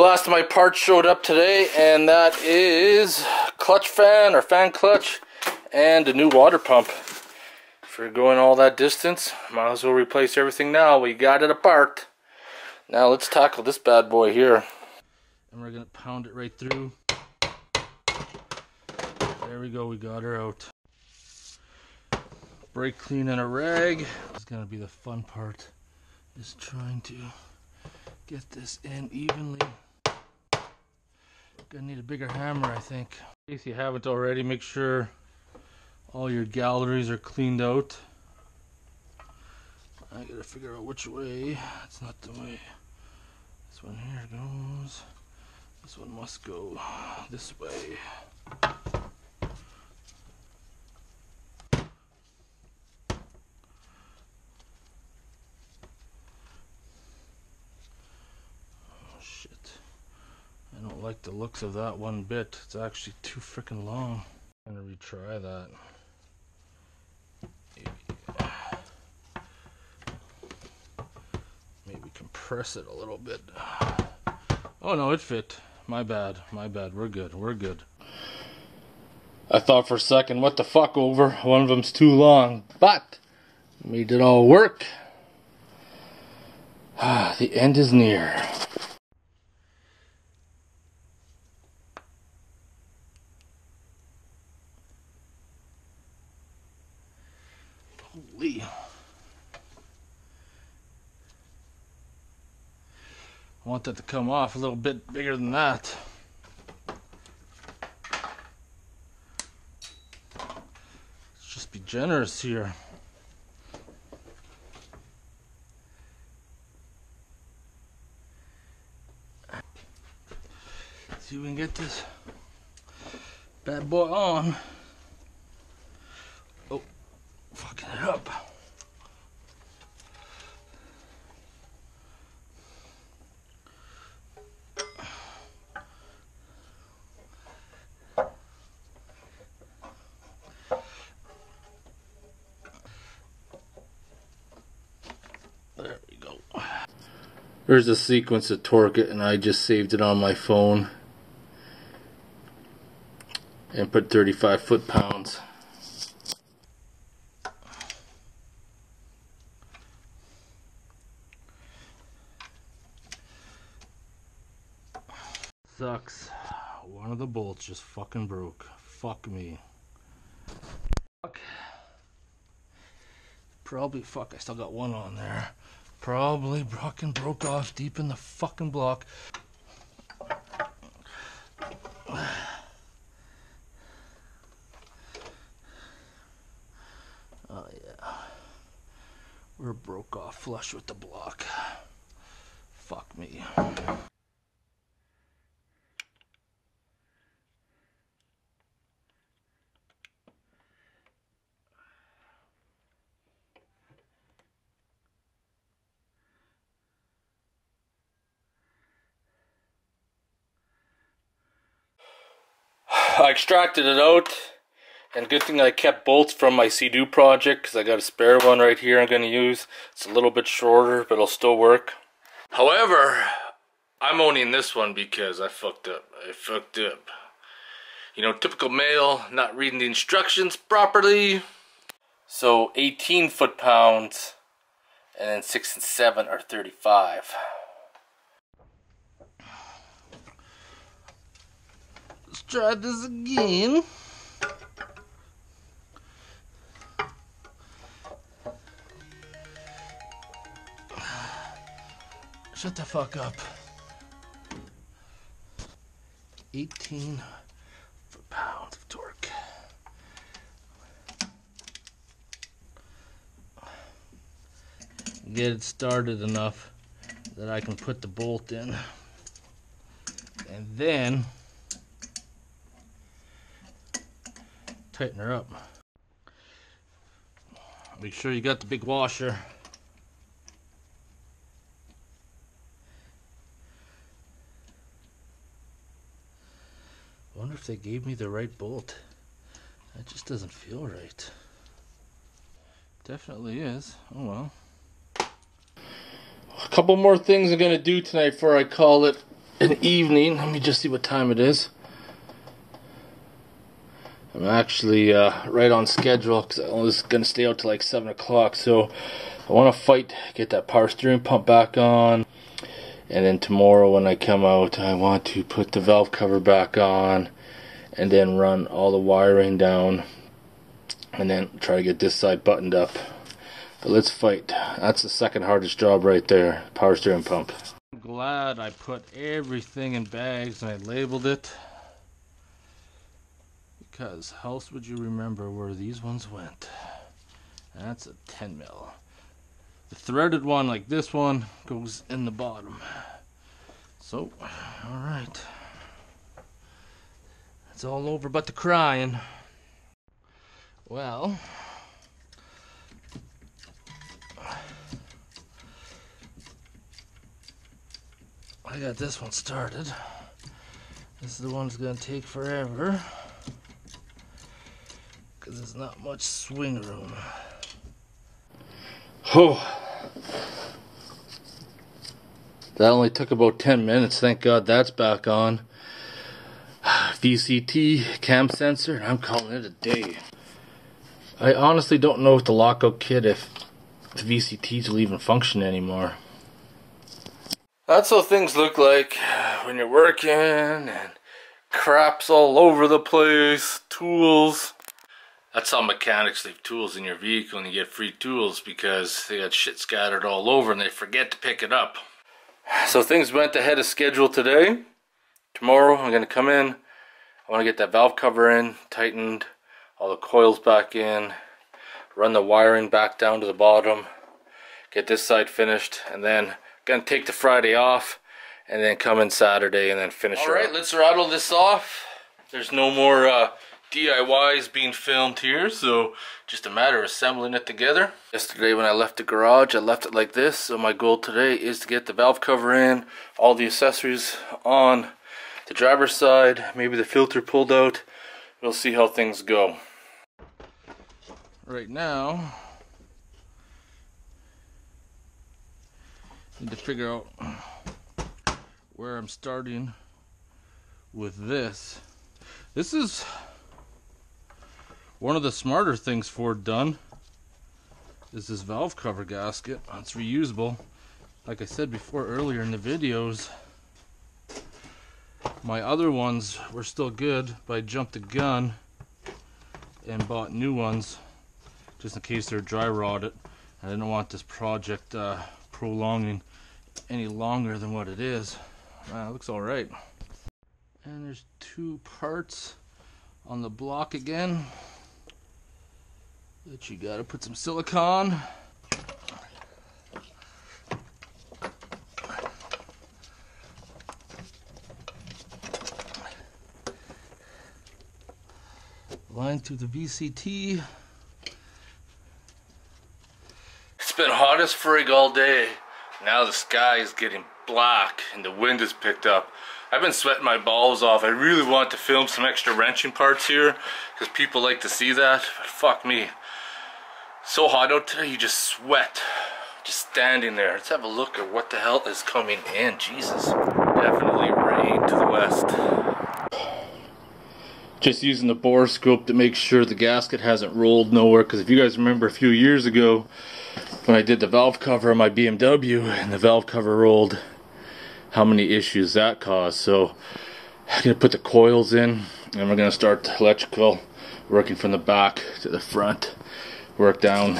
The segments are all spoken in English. The last of my parts showed up today, and that is clutch fan or fan clutch and a new water pump. If you're going all that distance, might as well replace everything now. We got it apart. Now let's tackle this bad boy here. And we're gonna pound it right through. There we go, we got her out. Brake clean and a rag. This is gonna be the fun part, is trying to get this in evenly. Gonna need a bigger hammer, I think. In case you haven't already, make sure all your galleries are cleaned out. I gotta figure out which way. It's not the way. This one here goes. This one must go this way. I don't like the looks of that one bit. It's actually too freaking long. I'm gonna retry that. Maybe compress it a little bit. Oh no, it fit. My bad. We're good. I thought for a second, what the fuck, over? One of them's too long, but made it all work. Ah, the end is near. Holy. I want that to come off a little bit bigger than that. Let's just be generous here. See if we can get this bad boy on. Up. There we go. There's a sequence to torque it, and I just saved it on my phone and put 35 foot-pounds. Sucks. One of the bolts just fucking broke. Fuck me. Fuck. Probably fuck. I still got one on there. Probably fucking broke off deep in the fucking block. Oh yeah. We're broke off flush with the block. Fuck me. I extracted it out, and good thing I kept bolts from my Sea-Doo project, because I got a spare one right here I'm going to use. It's a little bit shorter, but it'll still work. However, I'm owning this one because I fucked up. You know, typical male, not reading the instructions properly. So 18 foot-pounds, and then 6 and 7 are 35. Try this again. Shut the fuck up. 18 foot-pounds of torque. Get it started enough that I can put the bolt in, and then tighten her up. Make sure you got the big washer. I wonder if they gave me the right bolt. That just doesn't feel right. Definitely is. Oh well. A couple more things I'm gonna do tonight before I call it. an evening. Let me just see what time it is. I'm actually right on schedule because I was going to stay out till like 7 o'clock. So I want to fight, get that power steering pump back on. And then tomorrow when I come out, I want to put the valve cover back on and then run all the wiring down and then try to get this side buttoned up. But let's fight. That's the second hardest job right there, power steering pump. I'm glad I put everything in bags and I labeled it, because how else would you remember where these ones went? And that's a 10 mil. The threaded one, like this one, goes in the bottom. So, alright. It's all over but the crying. Well, I got this one started. This is the one that's going to take forever because there's not much swing room. Oh, that only took about 10 minutes. Thank God that's back on. VCT, cam sensor, and I'm calling it a day. I honestly don't know with the lockout kit if the VCTs will even function anymore. That's how things look like when you're working and crap's all over the place, tools. That's how mechanics leave tools in your vehicle and you get free tools, because they got shit scattered all over and they forget to pick it up. So things went ahead of schedule today. Tomorrow I'm going to come in. I want to get that valve cover in, tightened, all the coils back in, run the wiring back down to the bottom, get this side finished, and then going to take the Friday off and then come in Saturday and then finish it. Alright, let's rattle this off. There's no more DIYs being filmed here, so just a matter of assembling it together. Yesterday when I left the garage, I left it like this, so my goal today is to get the valve cover in, all the accessories on the driver's side, maybe the filter pulled out. We'll see how things go. Right now, need to figure out where I'm starting with this. This is one of the smarter things Ford done, is this valve cover gasket. It's reusable. Like I said before earlier in the videos, my other ones were still good, but I jumped the gun and bought new ones just in case they're dry rotted. I didn't want this project prolonging any longer than what it is. It looks all right. And there's two parts on the block again that you gotta put some silicone. Line through the VCT. It's been hot as frig all day. Now the sky is getting black and the wind has picked up. I've been sweating my balls off. I really want to film some extra wrenching parts here because people like to see that, but fuck me. So hot out today, you just sweat. Just standing there. Let's have a look at what the hell is coming in. Jesus. Definitely rain to the west. Just using the bore scope to make sure the gasket hasn't rolled nowhere, because if you guys remember a few years ago when I did the valve cover on my BMW and the valve cover rolled, how many issues that caused. So I'm going to put the coils in and we're going to start the electrical, working from the back to the front, work down.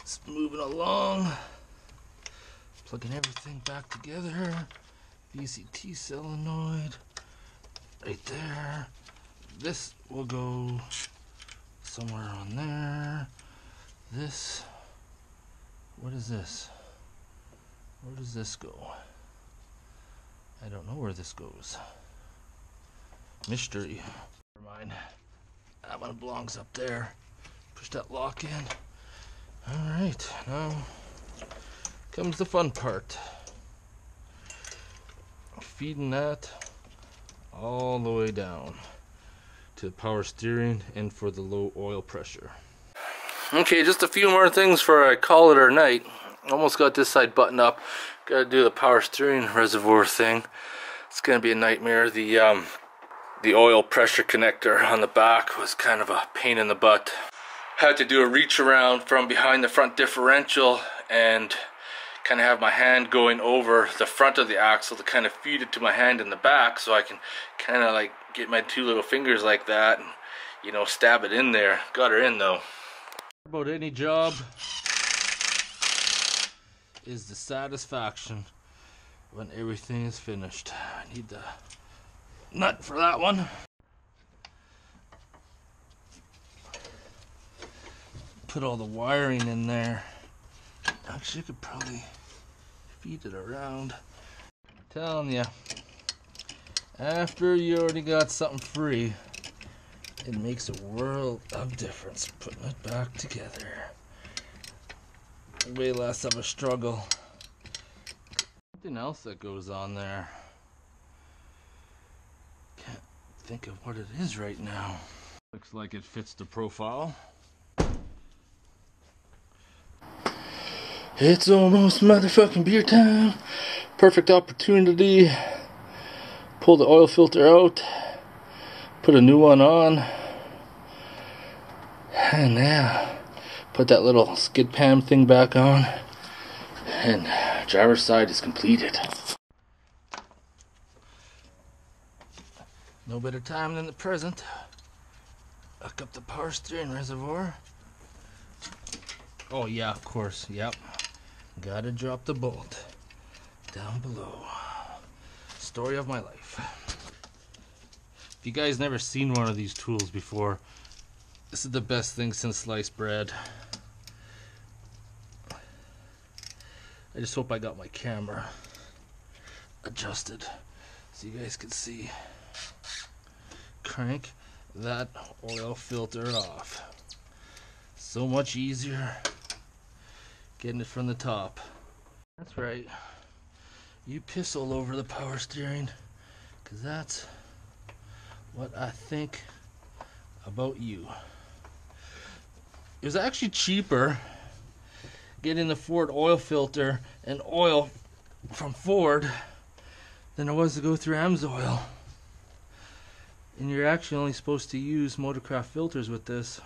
It's moving along, plugging everything back together. VCT solenoid right there. This will go somewhere on there. This, what is this? Where does this go? I don't know where this goes. Mystery. Never mind. That one belongs up there. Push that lock in. Alright, now comes the fun part. Feeding that all the way down. to power steering and for the low oil pressure. Okay, just a few more things for I call it our night. Almost got this side button up. Got to do the power steering reservoir thing. It's going to be a nightmare. The oil pressure connector on the back was kind of a pain in the butt. Had to do a reach around from behind the front differential and kind of have my hand going over the front of the axle to kind of feed it to my hand in the back, so I can kind of like get my two little fingers like that and, you know, stab it in there. Got her in though. About any job is the satisfaction when everything is finished. I need the nut for that one. Put all the wiring in there. Actually, I could probably feed it around. I'm telling you, after you already got something free, it makes a world of difference putting it back together. Way less of a struggle. Something else that goes on there. Can't think of what it is right now. Looks like it fits the profile. It's almost motherfucking beer time. Perfect opportunity. Pull the oil filter out. Put a new one on. And now, put that little skid pan thing back on. And driver's side is completed. No better time than the present. Hook up the power steering reservoir. Oh yeah, of course, yep. Gotta drop the bolt down below. Story of my life. If you guys never seen one of these tools before, this is the best thing since sliced bread. I just hope I got my camera adjusted so you guys can see. Crank that oil filter off. So much easier getting it from the top. That's right. You piss all over the power steering, because that's what I think about you. It was actually cheaper getting the Ford oil filter and oil from Ford than it was to go through Amsoil. And you're actually only supposed to use Motorcraft filters with this.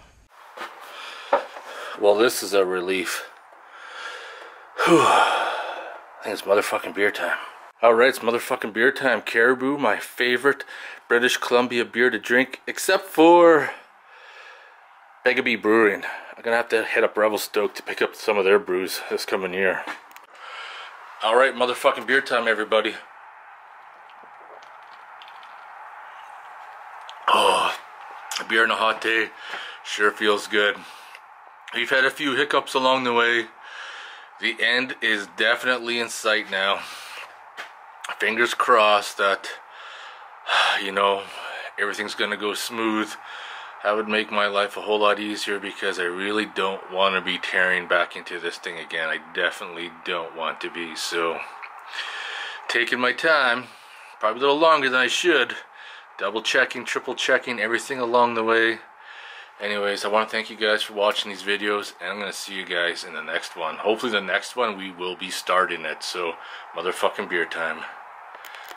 Well, this is a relief. Whew. I think it's motherfucking beer time. Alright, it's motherfucking beer time. Caribou, my favorite British Columbia beer to drink, except for Begabee Brewing. I'm gonna have to head up Revelstoke to pick up some of their brews this coming year. Alright, motherfucking beer time, everybody. Oh, a beer on a hot day sure feels good. We've had a few hiccups along the way. The end is definitely in sight now. Fingers crossed that, you know, everything's gonna go smooth. That would make my life a whole lot easier, because I really don't want to be tearing back into this thing again. I definitely don't want to be. So, taking my time, probably a little longer than I should, double checking, triple checking everything along the way. Anyways, I want to thank you guys for watching these videos, and I'm going to see you guys in the next one. Hopefully the next one we will be starting it, so motherfucking beer time.